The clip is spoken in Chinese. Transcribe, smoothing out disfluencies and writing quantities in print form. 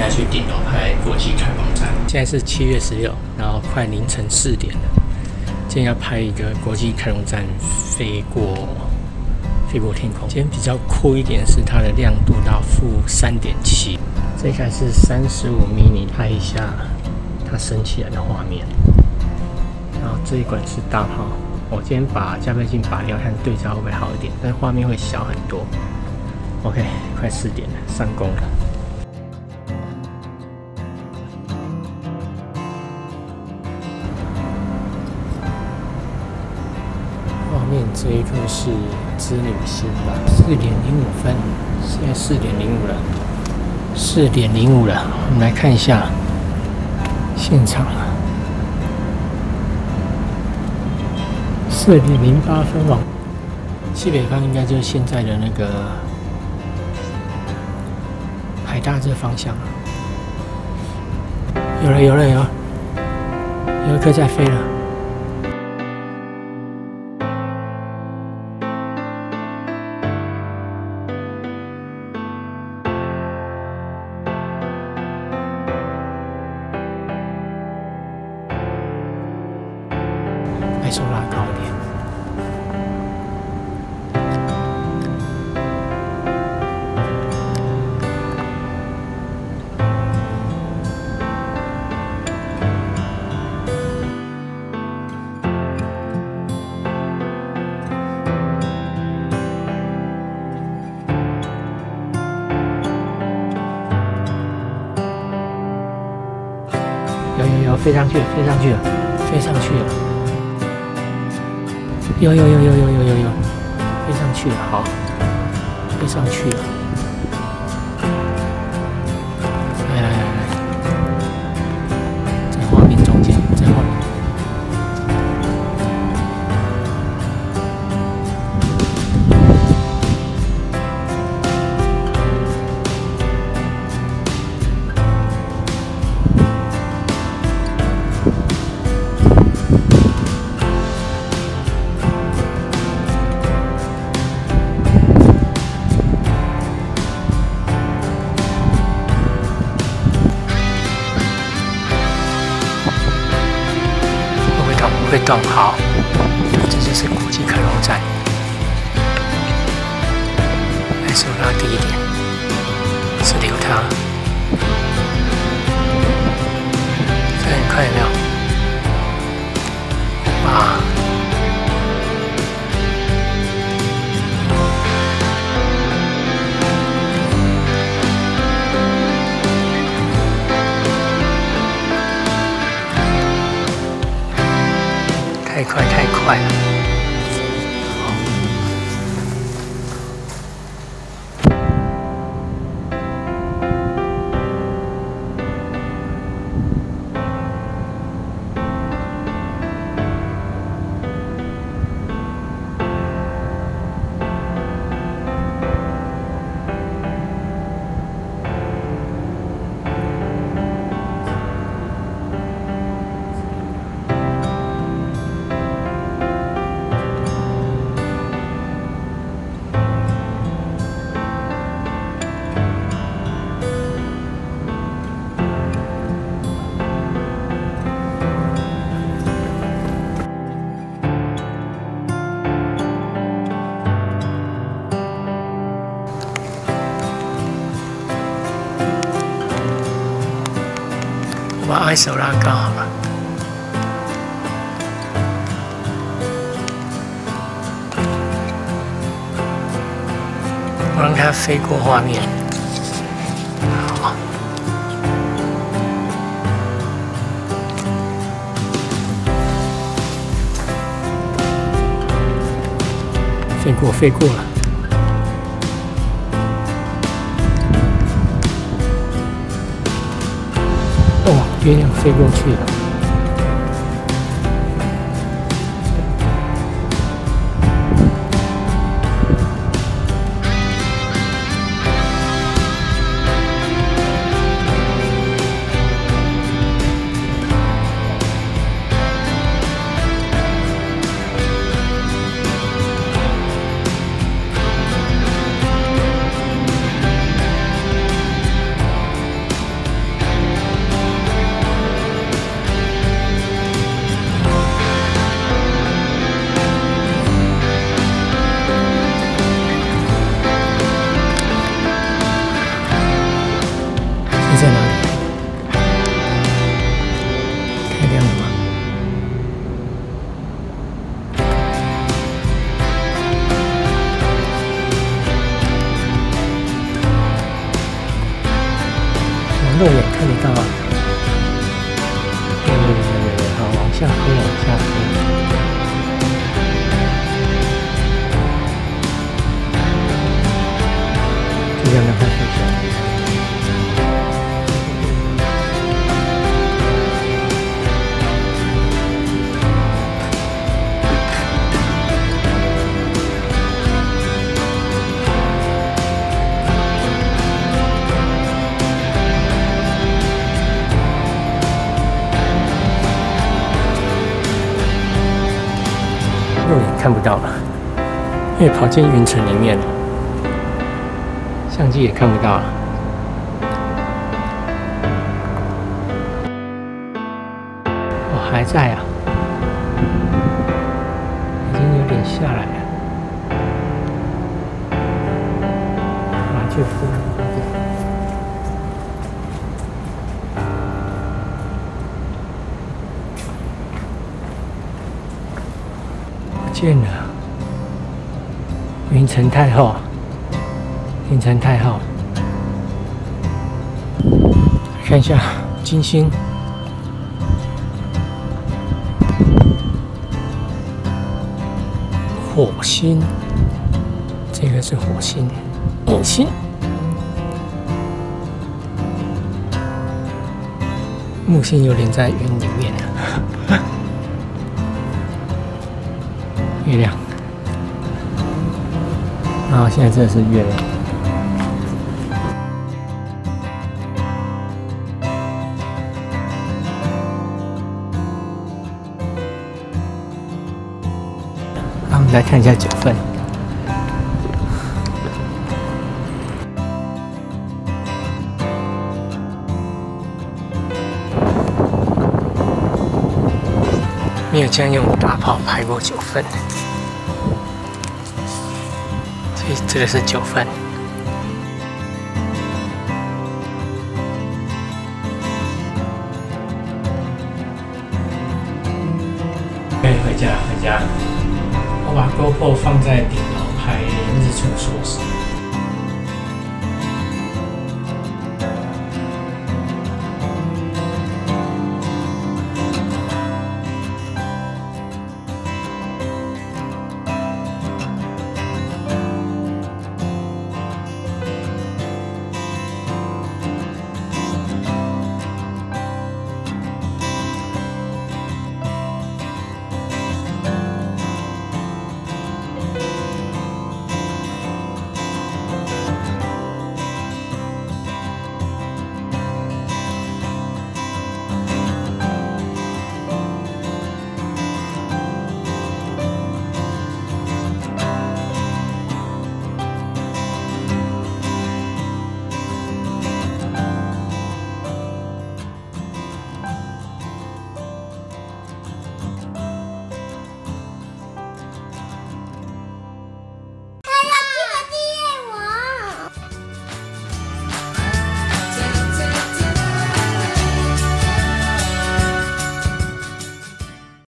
现在去顶楼拍国际开放展。现在是7月16，然后快凌晨4点了。今天要拍一个国际开放展飞过天空。今天比较酷一点是它的亮度到-3.7，这台是35mm，拍一下它升起来的画面。然后这一管是大炮，我今天把加倍镜拔掉，看对焦会不会好一点，但画面会小很多。 OK， 快4点了，上工了。画面这一颗是织女星吧，4:05，现在4:05了，4:05了，我们来看一下现场啊，4:08哦，西北方应该就是现在的那个。 海大这方向，有了，有一颗在飞了。把手拉高一点。 有，飞上去了！有，飞上去了，好，飞上去了！来，在画面中间，在画面。会动好，这就是国际开放展。来，手拉低一点，是留它。看有没有？哇！太快了！把ISO拉高好了，我让它飞过画面。好，飞过了。 月亮飞过去了，肉眼看得到啊。对，好，往下推，往下推，尽量让它缩小。 肉眼看不到了，因为跑进云层里面了，相机也看不到了。哦，还在啊，已经有点下来了，拿去敷。 见了，云层太厚，云层太厚。看一下金星，火星，这个是火星，火星，木星有点在云里面了。月亮，然后现在这是月亮，那我们来看一下九份，没有这样用大炮拍过九份。 这个是九份，可以回家。我把 GoPro 放在顶楼拍日出硕士。